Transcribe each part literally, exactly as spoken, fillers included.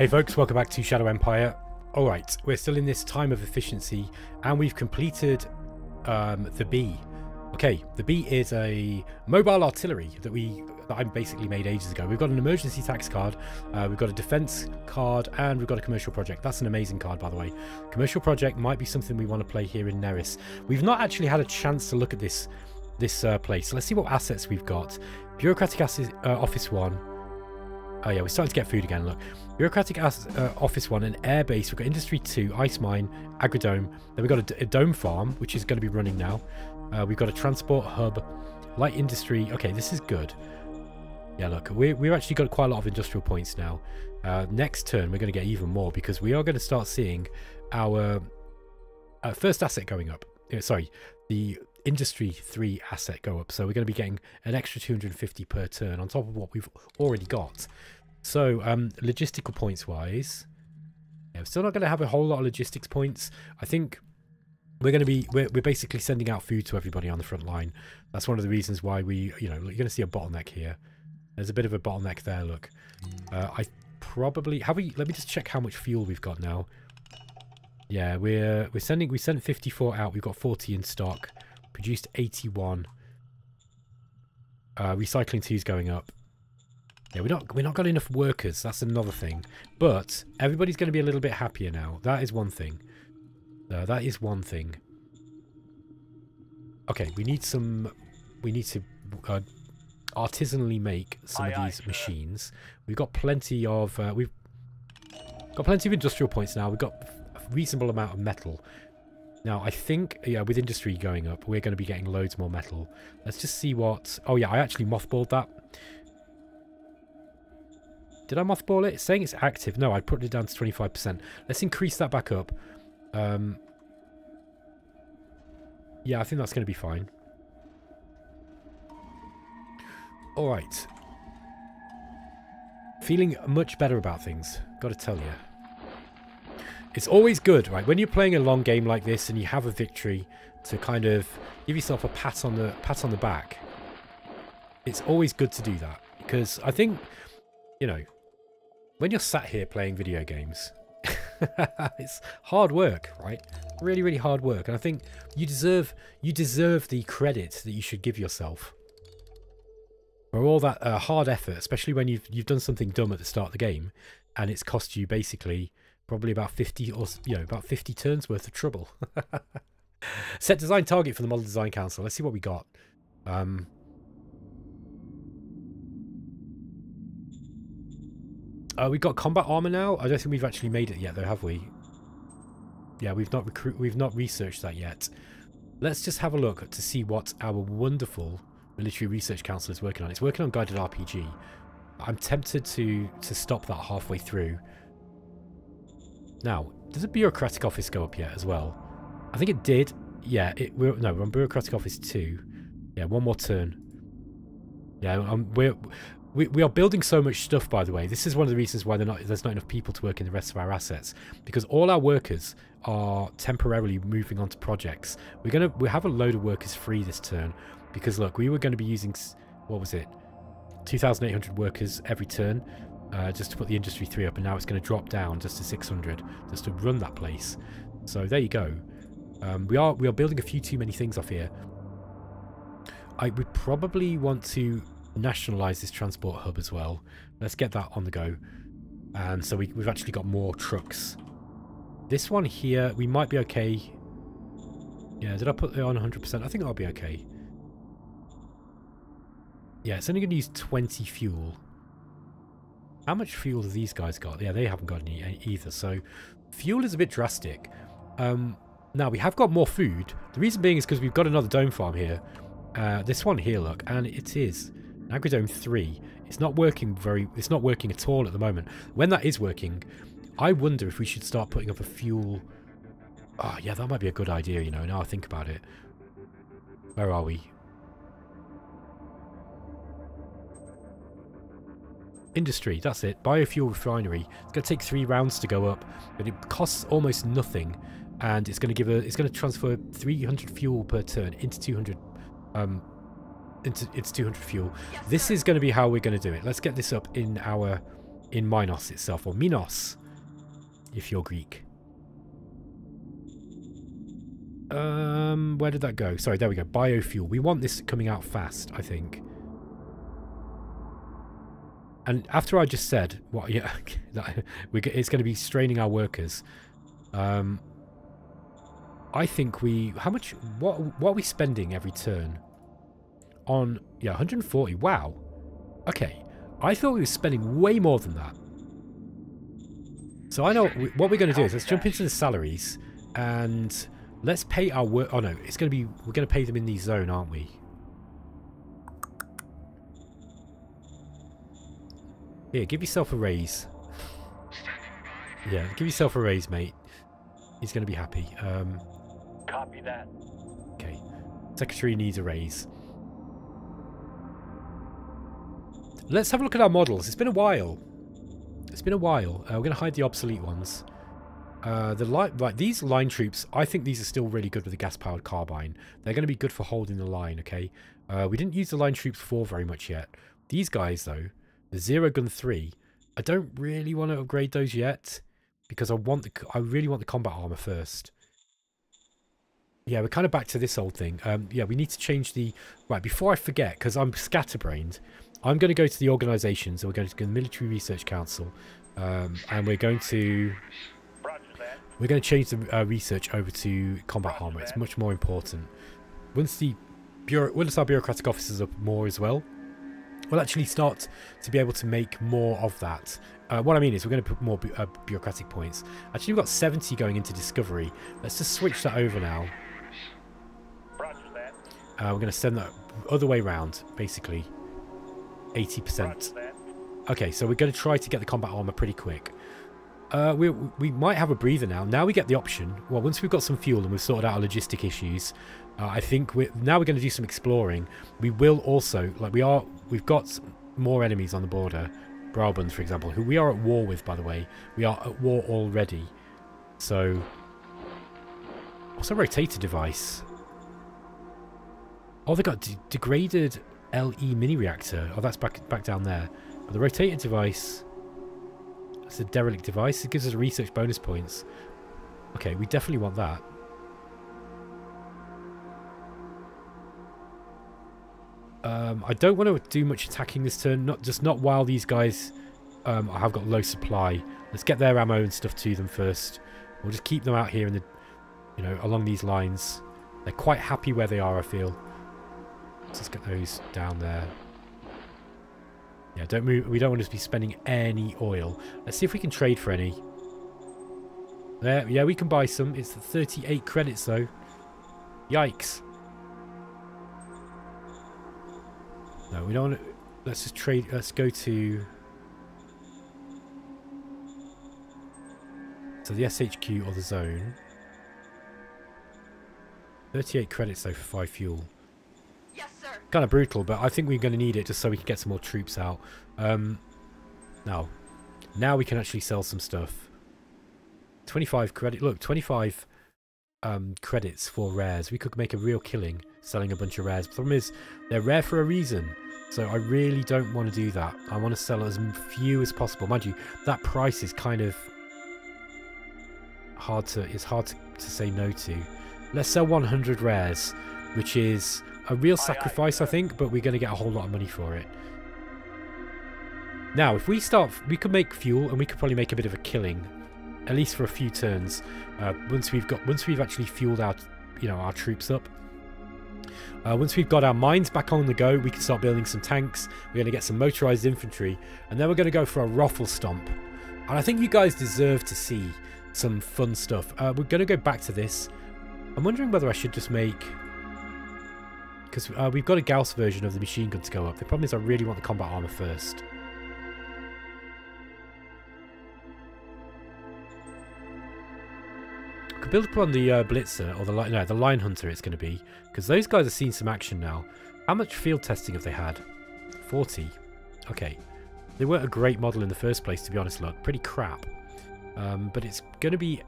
Hey folks, welcome back to Shadow Empire. Alright, we're still in this time of efficiency and we've completed um, the bee. Okay, the bee is a mobile artillery that we that I basically made ages ago. We've got an emergency tax card, uh, we've got a defense card, and we've got a commercial project. That's an amazing card, by the way. Commercial project might be something we want to play here in Neris. We've not actually had a chance to look at this, this uh, place. So let's see what assets we've got. Bureaucratic asset, uh, office one. Oh yeah, we're starting to get food again, look. Bureaucratic ass, uh, office one, an air base. We've got industry two, ice mine, agrodome. Then we've got a, a dome farm, which is going to be running now. Uh, we've got a transport hub, light industry. Okay, this is good. Yeah, look, we're, we've actually got quite a lot of industrial points now. Uh, next turn, we're going to get even more because we are going to start seeing our uh, first asset going up. Uh, sorry, the industry three asset go up, so we're going to be getting an extra two hundred fifty per turn on top of what we've already got. So um logistical points wise, yeah, we're still not going to have a whole lot of logistics points. I think we're going to be we're, we're basically sending out food to everybody on the front line. That's one of the reasons why we, you know, you're going to see a bottleneck here. There's a bit of a bottleneck there, look. uh I probably have we let me just check how much fuel we've got now. Yeah, we're we're sending we sent fifty-four out. We've got forty in stock. Produced eighty-one. Uh, recycling two is going up. Yeah, we're not we're not got enough workers. That's another thing. But everybody's going to be a little bit happier now. That is one thing. Uh, that is one thing. Okay, we need some. We need to uh, artisanally make some aye, of these aye, machines. Sure. We've got plenty of. Uh, we've got plenty of industrial points now. We've got a reasonable amount of metal. Now, I think, yeah, with industry going up, we're going to be getting loads more metal. Let's just see what... Oh, yeah, I actually mothballed that. Did I mothball it? It's saying it's active. No, I put it down to twenty-five percent. Let's increase that back up. Um, yeah, I think that's going to be fine. All right. Feeling much better about things, got to tell you. It's always good, right? When you're playing a long game like this and you have a victory to kind of give yourself a pat on the pat on the back, it's always good to do that. Because I think, you know, when you're sat here playing video games, it's hard work, right? Really, really hard work. And I think you deserve you deserve the credit that you should give yourself for all that uh, hard effort, especially when you've you've done something dumb at the start of the game and it's cost you basically probably about fifty or, you know, about fifty turns worth of trouble. Set design target for the model design council. Let's see what we got. Um, uh, we've got combat armor now. I don't think we've actually made it yet, though, have we? Yeah, we've not recruit. We've not researched that yet. Let's just have a look to see what our wonderful military research council is working on. It's working on guided R P G. I'm tempted to to stop that halfway through. Now, does the bureaucratic office go up yet as well? I think it did. Yeah, it. We're, no, we're on bureaucratic office two. Yeah, one more turn. Yeah, um, we're we we are building so much stuff. By the way, this is one of the reasons why they're not, there's not enough people to work in the rest of our assets, because all our workers are temporarily moving on to projects. We're gonna we have a load of workers free this turn, because look, we were going to be using, what was it, two thousand eight hundred workers every turn. Uh, just to put the industry three up, and now it's going to drop down just to six hundred just to run that place. So there you go. Um, we are we are building a few too many things off here. I would probably want to nationalize this transport hub as well. Let's get that on the go. And so we, we've actually got more trucks. This one here, we might be okay. Yeah, did I put it on one hundred percent? I think I'll be okay. Yeah, it's only going to use twenty fuel. How much fuel do these guys got? Yeah, they haven't got any either. So fuel is a bit drastic. Um, now, we have got more food. The reason being is because we've got another dome farm here. Uh, this one here, look. And it is an agrodome three. It's not working very... It's not working at all at the moment. When that is working, I wonder if we should start putting up a fuel... Oh, yeah, that might be a good idea, you know, now I think about it. Where are we? Industry, that's it. Biofuel refinery. It's going to take three rounds to go up, but it costs almost nothing, and it's going to give a. It's going to transfer three hundred fuel per turn into two hundred. Um, into it's two hundred fuel. Yes, this sir. Is going to be how we're going to do it. Let's get this up in our in Minos itself, or Minos, if you're Greek. Um, where did that go? Sorry, there we go. Biofuel. We want this coming out fast, I think. And after I just said, what? Yeah, that, we, it's going to be straining our workers. Um, I think we. How much? What? What are we spending every turn? On yeah, one hundred forty. Wow. Okay, I thought we were spending way more than that. So I know we, what we're going to do is let's jump into the salaries and. Let's pay our work. Oh no, it's going to be. We're going to pay them in the zone, aren't we? Here, give yourself a raise. Yeah, give yourself a raise, mate. He's going to be happy. Um, Copy that. Okay. Secretary needs a raise. Let's have a look at our models. It's been a while. It's been a while. Uh, we're going to hide the obsolete ones. Uh, the line, like these line troops, I think these are still really good with the gas-powered carbine. They're going to be good for holding the line, okay? Uh, we didn't use the line troops for very much yet. These guys, though, the zero gun three, I don't really want to upgrade those yet because I want the, I really want the combat armor first. Yeah, we're kind of back to this old thing. Um, yeah, we need to change the... Right, before I forget, because I'm scatterbrained, I'm going to go to the organization. So we're going to the Military Research Council, um, and we're going to... We're going to change the uh, research over to combat armor. It's much more important. Once the bureau, once our bureaucratic officers are more as well, we'll actually start to be able to make more of that. Uh, what I mean is we're going to put more bu uh, bureaucratic points. Actually, we've got seventy going into discovery. Let's just switch that over now. Uh, we're going to send that other way round, basically. eighty percent. Okay, so we're going to try to get the combat armor pretty quick. Uh, we, we might have a breather now. Now we get the option. Well, once we've got some fuel and we've sorted out our logistic issues, uh, I think we're, now we're going to do some exploring. We will also, like we are, we've got more enemies on the border. Braubund, for example, who we are at war with, by the way. We are at war already. So, what's a rotator device? Oh, they got de degraded L E mini reactor. Oh, that's back, back down there. But the rotator device... It's a derelict device. It gives us research bonus points. Okay, we definitely want that. Um, I don't want to do much attacking this turn. Not just not while these guys um, have got low supply. Let's get their ammo and stuff to them first. We'll just keep them out here in the, you know, along these lines. They're quite happy where they are, I feel. Let's just get those down there. Yeah, don't move. We don't want to be spending any oil. Let's see if we can trade for any. There, yeah, we can buy some. It's thirty-eight credits though. Yikes. No, we don't want to. Let's just trade. Let's go to. So the S H Q or the zone. thirty-eight credits though for five fuel. Kind of brutal, but I think we're going to need it just so we can get some more troops out. Um, now, now we can actually sell some stuff. twenty-five credit. Look, twenty-five um, credits for rares. We could make a real killing selling a bunch of rares. The problem is they're rare for a reason, so I really don't want to do that. I want to sell as few as possible. Mind you, that price is kind of hard to. It's hard to, to say no to. Let's sell one hundred rares, which is. A real sacrifice, I think, but we're going to get a whole lot of money for it. Now, if we start, we could make fuel, and we could probably make a bit of a killing, at least for a few turns. Uh, once we've got, once we've actually fueled our, you know, our troops up. Uh, once we've got our mines back on the go, we can start building some tanks. We're going to get some motorized infantry, and then we're going to go for a ruffle stomp. And I think you guys deserve to see some fun stuff. Uh, we're going to go back to this. I'm wondering whether I should just make. Because uh, we've got a Gauss version of the machine gun to go up. The problem is I really want the combat armor first. I could build up on the uh, Blitzer, or the, li no, the Line Hunter it's going to be. Because those guys have seen some action now. How much field testing have they had? forty. Okay. They weren't a great model in the first place, to be honest, look. Pretty crap. Um, but it's going to be...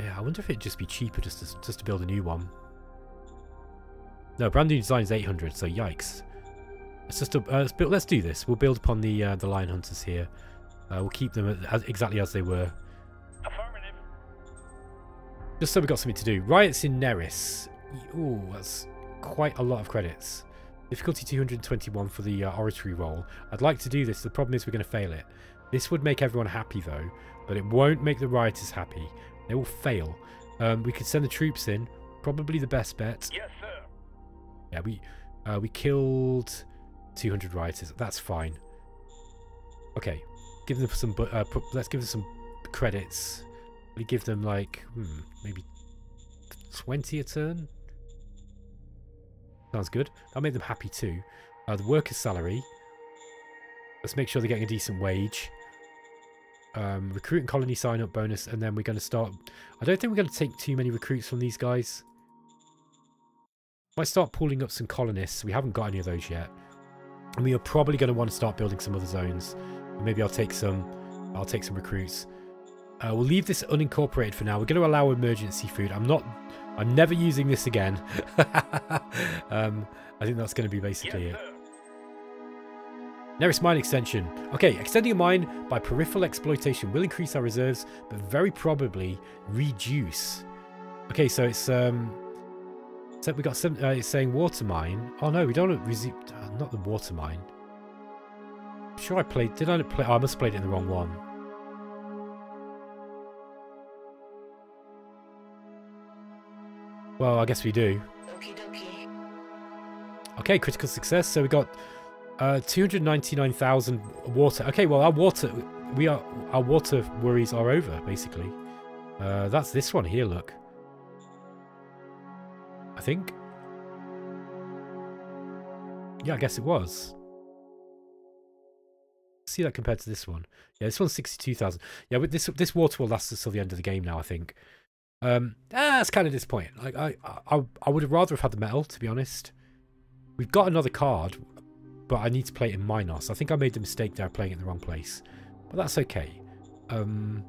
Yeah, I wonder if it'd just be cheaper just to, just to build a new one. No, brand new design is eight hundred, so yikes. Let's just uh, let's, build, let's do this. We'll build upon the uh, the lion hunters here. Uh, we'll keep them as, exactly as they were. Affirmative. Just so we got something to do. Riots in Neris. Ooh, that's quite a lot of credits. Difficulty two hundred twenty-one for the uh, oratory roll. I'd like to do this. The problem is we're going to fail it. This would make everyone happy though, but it won't make the rioters happy. They will fail. Um, we could send the troops in. Probably the best bet. Yes, sir. Yeah, we uh, we killed two hundred rioters. That's fine. Okay, give them some. Uh, let's give them some credits. We give them like hmm, maybe twenty a turn. Sounds good. That'll make them happy too. Uh, the worker's salary. Let's make sure they're getting a decent wage. Um, recruit and colony sign-up bonus, and then we're going to start... I don't think we're going to take too many recruits from these guys. If I start pulling up some colonists, we haven't got any of those yet. And we are probably going to want to start building some other zones. Maybe I'll take some... I'll take some recruits. Uh, we'll leave this unincorporated for now. We're going to allow emergency food. I'm not... I'm never using this again. um, I think that's going to be basically yes, it. Neris mine extension. Okay, extending a mine by peripheral exploitation will increase our reserves, but very probably reduce. Okay, so it's um, so we got some. Uh, it's saying water mine. Oh no, we don't want to uh, not the water mine. I'm sure I played. Did I play? Oh, I must have played it in the wrong one. Well, I guess we do. Okie dokie. Okay, critical success. So we got. Uh, two hundred ninety-nine thousand water. Okay, well, our water, we are, our water worries are over, basically. Uh, that's this one here, look. I think. Yeah, I guess it was. See that compared to this one. Yeah, this one's sixty-two thousand. Yeah, but this this water will last us till the end of the game now, I think. Um, ah, that's kind of disappointing. Like, I, I, I would have rather have had the metal, to be honest. We've got another card. But I need to play it in Minos. I think I made the mistake there playing it in the wrong place. But that's okay. Um,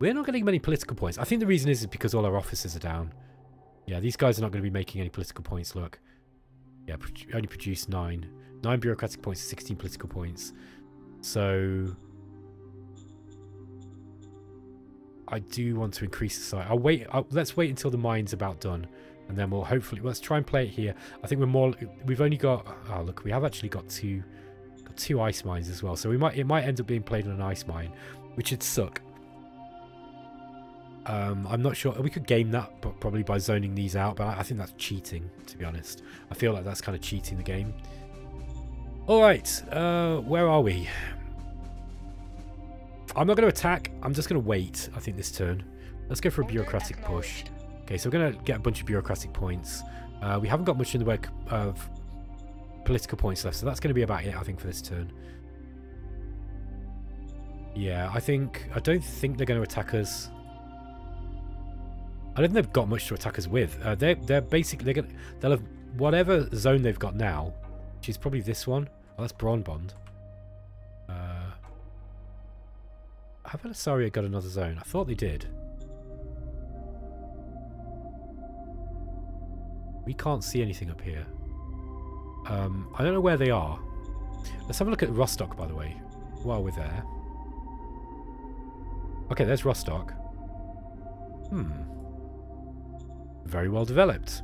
we're not getting many political points. I think the reason is, is because all our officers are down. Yeah, these guys are not going to be making any political points, look. Yeah, only produce nine. Nine bureaucratic points, sixteen political points. So... I do want to increase the size. I'll wait. I'll, let's wait until the mine's about done. And then we'll hopefully... Let's try and play it here. I think we're more... We've only got... Oh, look. We have actually got two got two ice mines as well. So we might it might end up being played on an ice mine, which would suck. Um, I'm not sure. We could game that but probably by zoning these out. But I think that's cheating, to be honest. I feel like that's kind of cheating the game. All right. Uh, where are we? I'm not going to attack. I'm just going to wait, I think, this turn. Let's go for a bureaucratic push. Okay, so we're going to get a bunch of bureaucratic points. Uh, we haven't got much in the way of political points left, so that's going to be about it, I think, for this turn. Yeah, I think... I don't think they're going to attack us. I don't think they've got much to attack us with. Uh, they're, they're basically... They're gonna, they'll have whatever zone they've got now, which is probably this one. Oh, that's Braubund. Uh, have Elisaria got another zone? I thought they did. We can't see anything up here. Um, I don't know where they are. Let's have a look at Rostock, by the way, while we're there. Okay, there's Rostock. Hmm. Very well developed.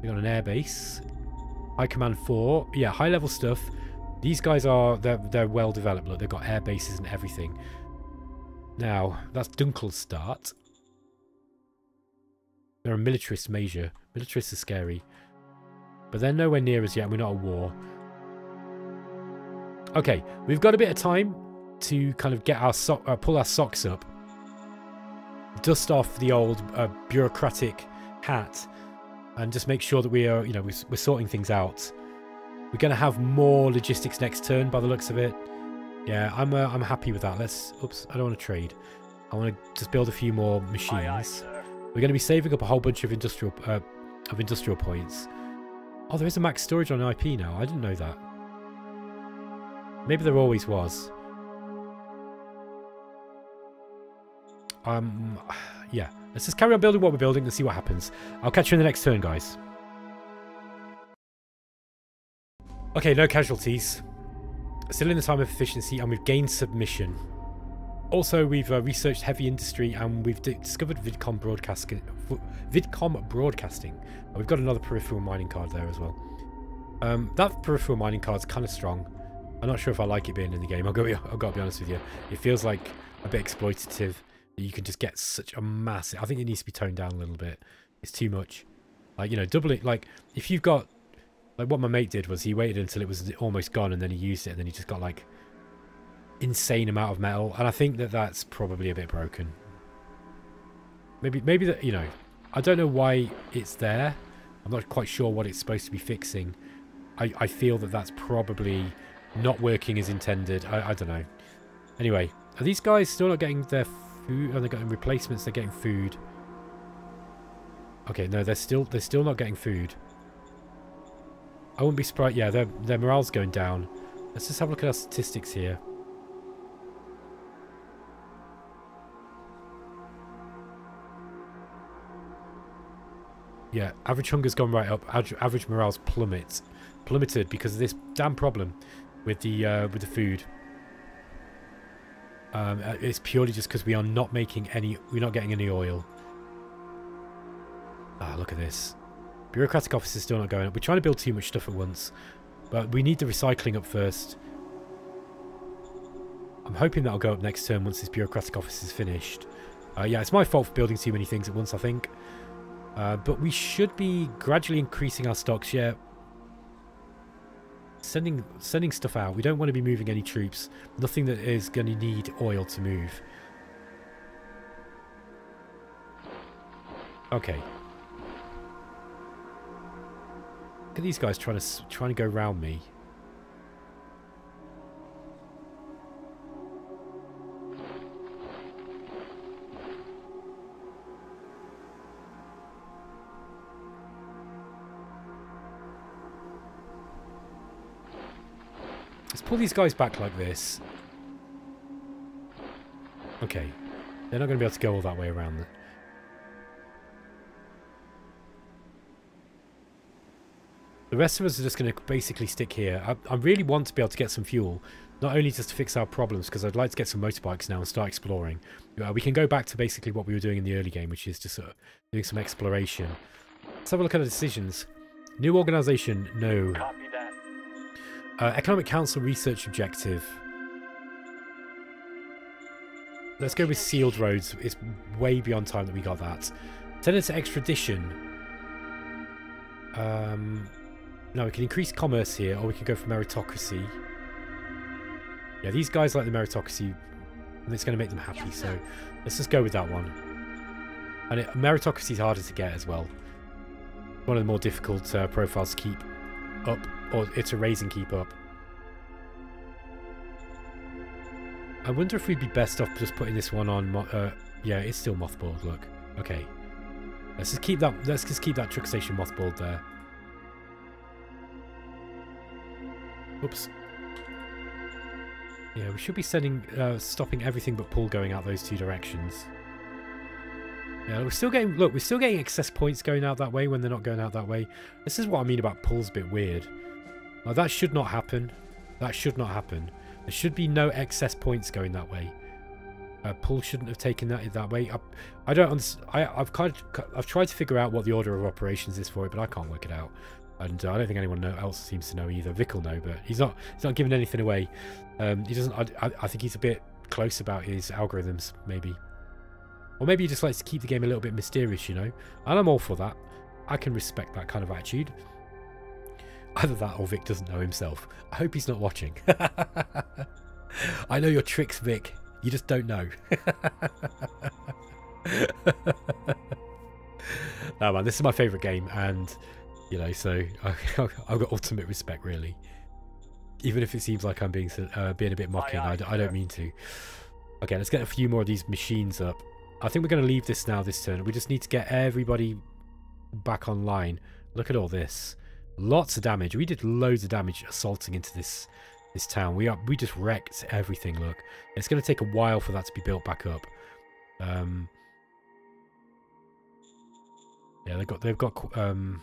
We've got an airbase. High Command four. Yeah, high-level stuff. These guys are... They're, they're well developed. Look, they've got air bases and everything. Now, that's Dunkel start. They're a militarist major. Militarists are scary. But they're nowhere near us yet. We're not at war. Okay. We've got a bit of time to kind of get our so uh, pull our socks up. Dust off the old uh, bureaucratic hat. And just make sure that we are, you know, we're, we're sorting things out. We're going to have more logistics next turn by the looks of it. Yeah, I'm, uh, I'm happy with that. Let's... Oops. I don't want to trade. I want to just build a few more machines. Aye, aye, sir. We're going to be saving up a whole bunch of industrial uh, of industrial points. Oh, there is a max storage on I P now. I didn't know that. Maybe there always was. Um, yeah. Let's just carry on building what we're building and see what happens. I'll catch you in the next turn, guys. Okay, no casualties. Still in the time of efficiency, and we've gained submission. Also, we've uh, researched heavy industry, and we've discovered Vidcom broadcasting. Vidcom broadcasting. And we've got another peripheral mining card there as well. Um, that peripheral mining card's kind of strong. I'm not sure if I like it being in the game. I've got, I've got to be honest with you. It feels like a bit exploitative. That you can just get such a massive. I think it needs to be toned down a little bit. It's too much. Like, you know, double it. Like, if you've got, like, what my mate did was he waited until it was almost gone, and then he used it, and then he just got like insane amount of metal. And I think that that's probably a bit broken. Maybe, maybe that, you know, I don't know why it's there. I'm not quite sure what it's supposed to be fixing. I, I feel that that's probably not working as intended. I, I don't know. Anyway, are these guys still not getting their food? Are they getting replacements? They're getting food. Okay, no, they're still they're still not getting food. I wouldn't be surprised. Yeah, their their morale's going down. Let's just have a look at our statistics here. Yeah, average hunger's gone right up. Average morale's plummets, plummeted because of this damn problem with the uh, with the food. Um, it's purely just because we are not making any. We're not getting any oil. Ah, look at this. Bureaucratic office is still not going up. We're trying to build too much stuff at once. But we need the recycling up first. I'm hoping that'll go up next turn once this bureaucratic office is finished. Uh, yeah, it's my fault for building too many things at once, I think. Uh, but we should be gradually increasing our stocks. Yeah. Sending, sending stuff out. We don't want to be moving any troops. Nothing that is going to need oil to move. Okay. Look at these guys trying to trying to go round me. Let's pull these guys back like this. Okay, they're not going to be able to go all that way around there. The rest of us are just going to basically stick here. I, I really want to be able to get some fuel. Not only just to fix our problems, because I'd like to get some motorbikes now and start exploring. Uh, we can go back to basically what we were doing in the early game, which is just uh, doing some exploration. Let's have a look at our decisions. New organisation, no. Copy that. Uh, Economic Council research objective. Let's go with sealed roads. It's way beyond time that we got that. Tenants extradition. Um... Now we can increase commerce here, or we can go for meritocracy. Yeah, these guys like the meritocracy, and it's going to make them happy, so let's just go with that one. And it, meritocracy is harder to get as well. One of the more difficult uh, profiles to keep up, or it's a raise and keep up. I wonder if we'd be best off just putting this one on. Uh, yeah, it's still mothballed. Look, okay. Let's just keep that. Let's just keep that truck station mothballed there. Oops. Yeah, we should be sending, uh, stopping everything but pull going out those two directions. Yeah, we're still getting, look, we're still getting excess points going out that way when they're not going out that way. This is what I mean about pulls a bit weird. Like, that should not happen. That should not happen. There should be no excess points going that way. Uh, pull shouldn't have taken that that way. I, I don't, I, I've kind of, I've tried to figure out what the order of operations is for it, but I can't work it out. And uh, I don't think anyone else seems to know either. Vic will know, but he's not he's not giving anything away. Um, he doesn't. I, I think he's a bit close about his algorithms, maybe. Or maybe he just likes to keep the game a little bit mysterious, you know. And I'm all for that. I can respect that kind of attitude. Either that or Vic doesn't know himself. I hope he's not watching. I know your tricks, Vic. You just don't know. No, man, this is my favourite game, and... You know, so I, I've got ultimate respect, really. Even if it seems like I'm being uh, being a bit mocking, I, I don't mean to. Okay, let's get a few more of these machines up. I think we're going to leave this now this turn. We just need to get everybody back online. Look at all this. Lots of damage. We did loads of damage assaulting into this this town. We are we just wrecked everything, look. It's going to take a while for that to be built back up. Um, yeah, they've got... They've got um,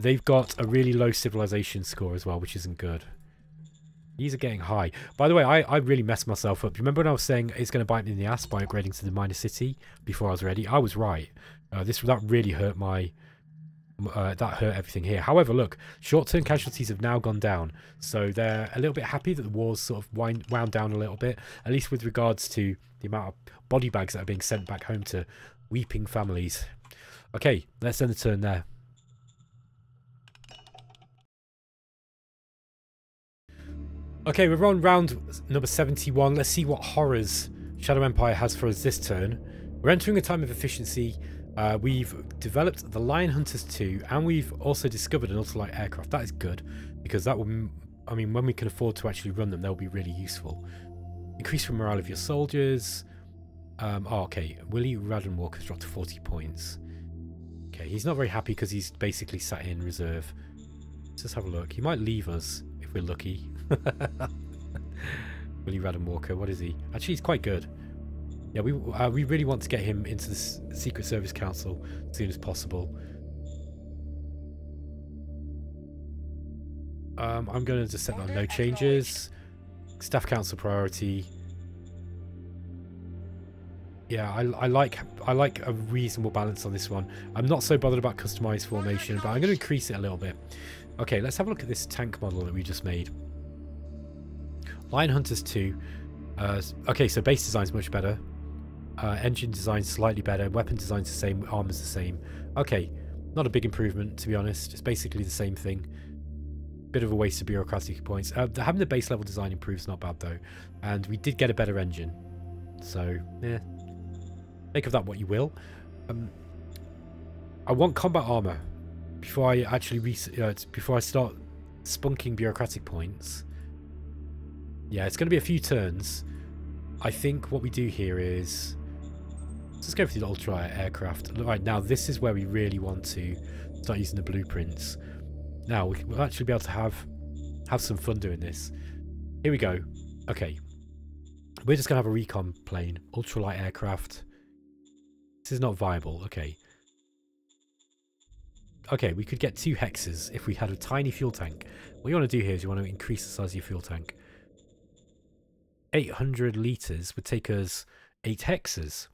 They've got a really low civilization score as well, which isn't good. These are getting high. By the way, I, I really messed myself up. Remember when I was saying it's going to bite me in the ass by upgrading to the minor city before I was ready? I was right. Uh, this That really hurt my... Uh, that hurt everything here. However, look, short-term casualties have now gone down. So they're a little bit happy that the war's sort of wind, wound down a little bit, at least with regards to the amount of body bags that are being sent back home to weeping families. Okay, let's end the turn there. Okay, we're on round number seventy-one. Let's see what horrors Shadow Empire has for us this turn. We're entering a time of efficiency. Uh, we've developed the Lion Hunters two, and we've also discovered an ultralight aircraft. That is good, because that will, I mean, when we can afford to actually run them, they'll be really useful. Increase the morale of your soldiers. Um, oh, okay. Willie Radden Walker's dropped to forty points. Okay, he's not very happy because he's basically sat in reserve. Let's just have a look. He might leave us if we're lucky. Willie Radden Walker, what is he? Actually, he's quite good. Yeah, we uh, we really want to get him into the S Secret Service Council as soon as possible. Um, I'm going to just set that no changes. Staff Council priority. Yeah, I, I like I like a reasonable balance on this one. I'm not so bothered about customized formation, but I'm going to increase it a little bit. Okay, let's have a look at this tank model that we just made. Lion Hunters two. Uh, okay, so base design is much better. Uh, engine design slightly better. Weapon design is the same. Armor is the same. Okay, not a big improvement, to be honest. It's basically the same thing. Bit of a waste of bureaucratic points. Uh, having the base level design improves, not bad though. And we did get a better engine. So, yeah. Make of that what you will. Um, I want combat armor before I actually re uh, before I start spunking bureaucratic points. Yeah, it's going to be a few turns. I think what we do here is let's just go for the ultra aircraft. All right, now this is where we really want to start using the blueprints. Now we'll actually be able to have have some fun doing this. Here we go. Okay, we're just going to have a recon plane, ultralight aircraft. This is not viable. Okay. Okay, we could get two hexes if we had a tiny fuel tank. What you want to do here is you want to increase the size of your fuel tank. eight hundred litres would take us eight hexes.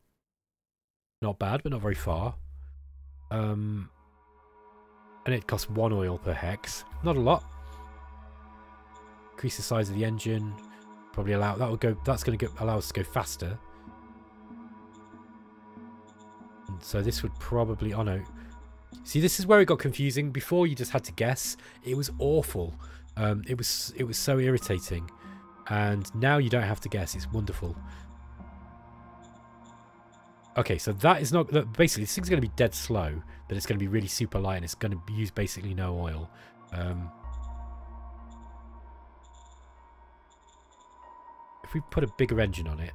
Not bad, but not very far. Um, and it costs one oil per hex. Not a lot. Increase the size of the engine. Probably allow that will go. That's going to allow us to go faster. So this would probably... Oh no. See, this is where it got confusing. Before, you just had to guess. It was awful. Um, it was it was so irritating. And now you don't have to guess. It's wonderful. Okay, so that is not... Look, basically, this thing's going to be dead slow. But it's going to be really super light. And it's going to use basically no oil. Um, if we put a bigger engine on it...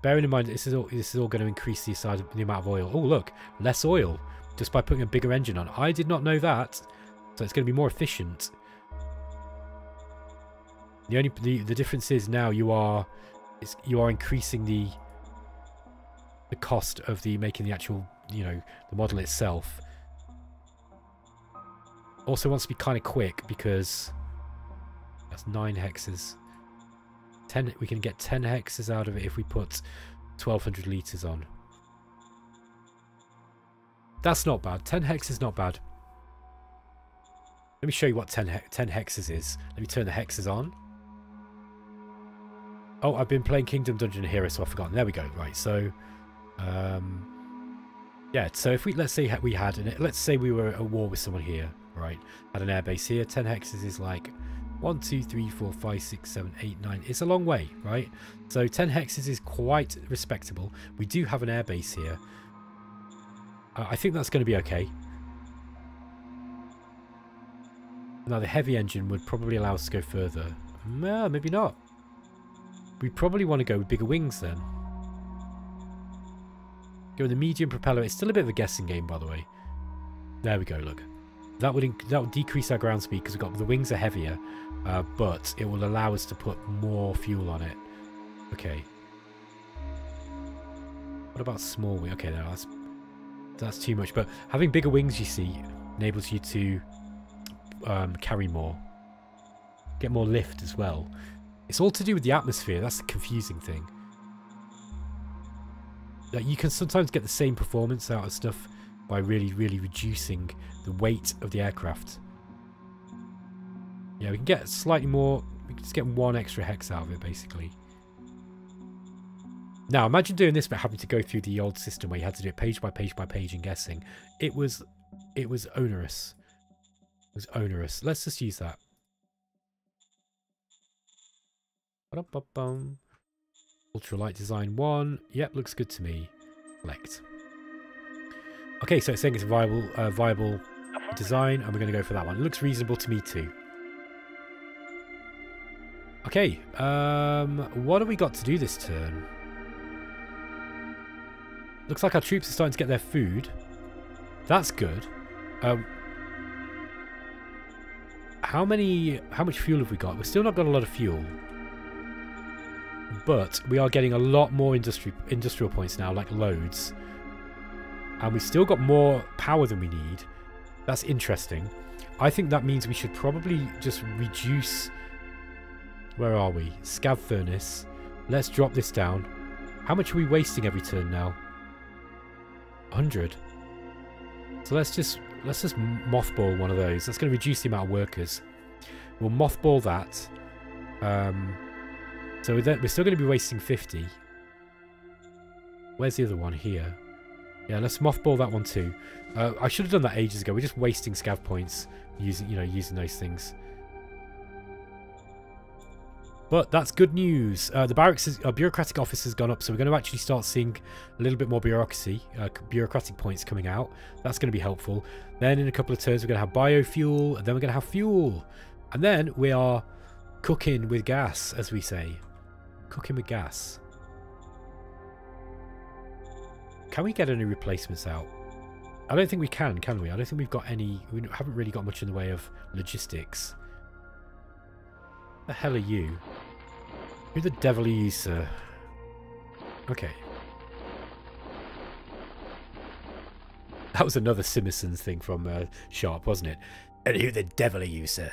Bearing in mind, this is all, this is all going to increase the size of the amount of oil. Oh, look, less oil just by putting a bigger engine on. I did not know that, so it's going to be more efficient. The only the, the difference is now you are it's, you are increasing the the cost of the making the actual you know the model itself. Also wants to be kind of quick because that's nine hexes. ten, we can get ten hexes out of it if we put twelve hundred litres on. That's not bad. ten hexes, not bad. Let me show you what ten, he ten hexes is. Let me turn the hexes on. Oh, I've been playing Kingdom Dungeon Hero, so I've forgotten. There we go. Right, so... Um, yeah, so if we... Let's say we had... An, let's say we were at war with someone here, right? Had an airbase here. ten hexes is like... One, two, three, four, five, six, seven, eight, nine. It's a long way, right? So ten hexes is quite respectable. We do have an airbase here. Uh, I think that's going to be okay. Now the heavy engine would probably allow us to go further. No, maybe not. We probably want to go with bigger wings then. Go with the medium propeller. It's still a bit of a guessing game, by the way. There we go. Look, that would that would decrease our ground speed because we've got the wings are heavier. Uh, but it will allow us to put more fuel on it. Okay. What about small wings? Okay, no, that's, that's too much. But having bigger wings, you see, enables you to um, carry more. Get more lift as well. It's all to do with the atmosphere. That's the confusing thing. Like, you can sometimes get the same performance out of stuff by really, really reducing the weight of the aircraft. Yeah, we can get slightly more. We can just get one extra hex out of it, basically. Now, imagine doing this, but having to go through the old system where you had to do it page by page by page and guessing. It was, it was onerous. It was onerous. Let's just use that. Ultralight design one. Yep, looks good to me. Select. Okay, so it's saying it's a viable, uh, viable design, and we're going to go for that one. It looks reasonable to me too. Okay, um, what have we got to do this turn? Looks like our troops are starting to get their food. That's good. Um, how many? How much fuel have we got? We've still not got a lot of fuel. But we are getting a lot more industry, industrial points now, like loads. And we've still got more power than we need. That's interesting. I think that means we should probably just reduce... Where are we? Scav furnace. Let's drop this down. How much are we wasting every turn now? one hundred. So let's just, let's just mothball one of those. That's going to reduce the amount of workers. We'll mothball that. Um... So we're still going to be wasting fifty. Where's the other one? Here. Yeah, let's mothball that one too. Uh, I should have done that ages ago. We're just wasting scav points using, you know, using those things. But that's good news. Uh, the barracks, is, uh, bureaucratic office has gone up, so we're going to actually start seeing a little bit more bureaucracy, uh, bureaucratic points coming out. That's going to be helpful. Then in a couple of turns, we're going to have biofuel, and then we're going to have fuel, and then we are cooking with gas, as we say. Cooking with gas. Can we get any replacements out? I don't think we can, can we? I don't think we've got any... We haven't really got much in the way of logistics. The hell are you? Who the devil are you, sir? Okay. That was another Simpsons thing from uh, Sharp, wasn't it? And who the devil are you, sir?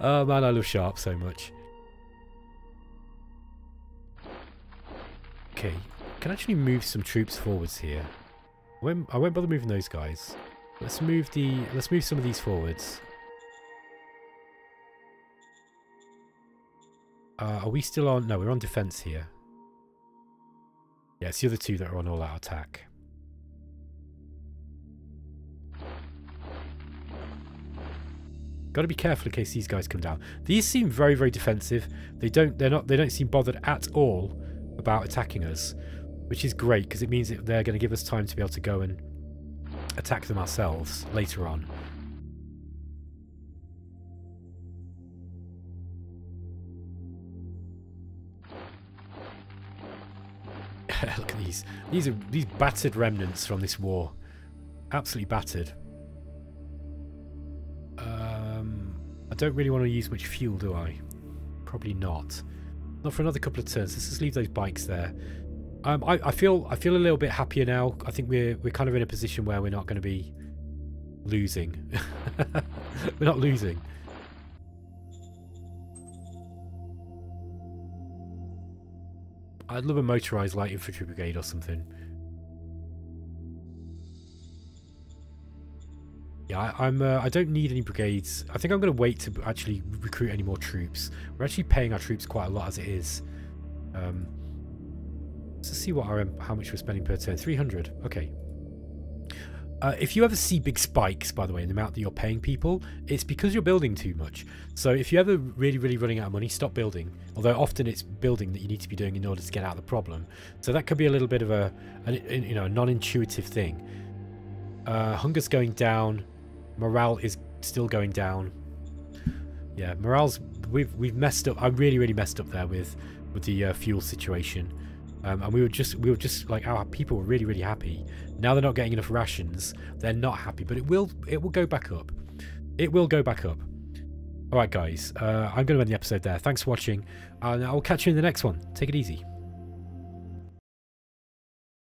Oh man, I love Sharp so much. Okay, can actually move some troops forwards here. When I won't bother moving those guys. Let's move the let's move some of these forwards. Uh, are we still on? No, we're on defense here. Yeah, it's the other two that are on all out attack. Got to be careful in case these guys come down. These seem very, very defensive. They don't. They're not. They don't seem bothered at all about attacking us, which is great because it means that they're going to give us time to be able to go and attack them ourselves later on. Look at these. These are these battered remnants from this war. Absolutely battered. I don't really want to use much fuel, do I? Probably not. Not for another couple of turns. Let's just leave those bikes there. Um, I, I feel I feel a little bit happier now. I think we're we're kind of in a position where we're not going to be losing. We're not losing. I'd love a motorised light infantry brigade or something. Yeah, I, I'm. Uh, I don't need any brigades. I think I'm going to wait to actually recruit any more troops. We're actually paying our troops quite a lot as it is. Um, let's see what our how much we're spending per turn. three hundred. Okay. Uh, if you ever see big spikes, by the way, in the amount that you're paying people, it's because you're building too much. So if you're ever really, really running out of money, stop building. Although often it's building that you need to be doing in order to get out of the problem. So that could be a little bit of a, a you know, non-intuitive thing. Uh, hunger's going down. Morale is still going down. Yeah, morale's we've we've messed up. I really really messed up there with with the uh, fuel situation, um, and we were just we were just like our people were really really happy. Now they're not getting enough rations. They're not happy, but it will it will go back up. It will go back up. All right, guys, uh, I'm going to end the episode there. Thanks for watching, and I'll catch you in the next one. Take it easy.